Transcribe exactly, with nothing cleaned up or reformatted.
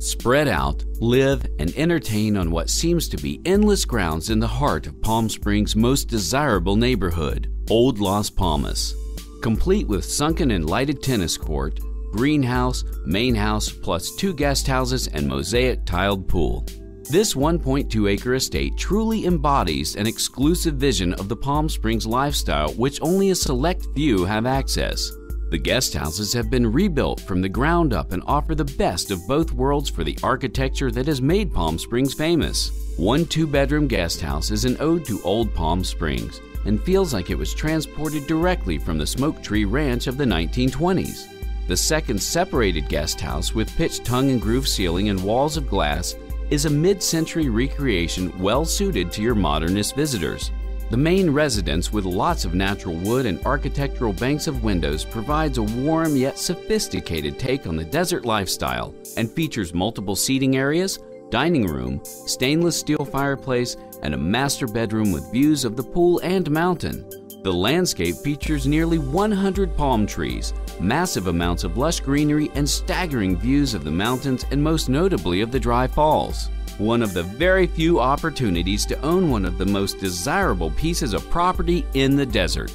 spread out, live, and entertain on what seems to be endless grounds in the heart of Palm Springs' most desirable neighborhood, Old Las Palmas. Complete with sunken and lighted tennis court, greenhouse, main house, plus two guest houses and mosaic tiled pool. This one point two acre estate truly embodies an exclusive vision of the Palm Springs lifestyle, which only a select few have access. The guest houses have been rebuilt from the ground up and offer the best of both worlds for the architecture that has made Palm Springs famous. One two-bedroom guest house is an ode to old Palm Springs and feels like it was transported directly from the Smoke Tree Ranch of the nineteen twenties. The second separated guest house with pitched tongue and groove ceiling and walls of glass is a mid-century recreation well suited to your modernist visitors. The main residence, with lots of natural wood and architectural banks of windows, provides a warm yet sophisticated take on the desert lifestyle and features multiple seating areas, dining room, stainless steel fireplace, and a master bedroom with views of the pool and mountain. The landscape features nearly one hundred palm trees, massive amounts of lush greenery, and staggering views of the mountains and most notably of the Dry Falls. One of the very few opportunities to own one of the most desirable pieces of property in the desert.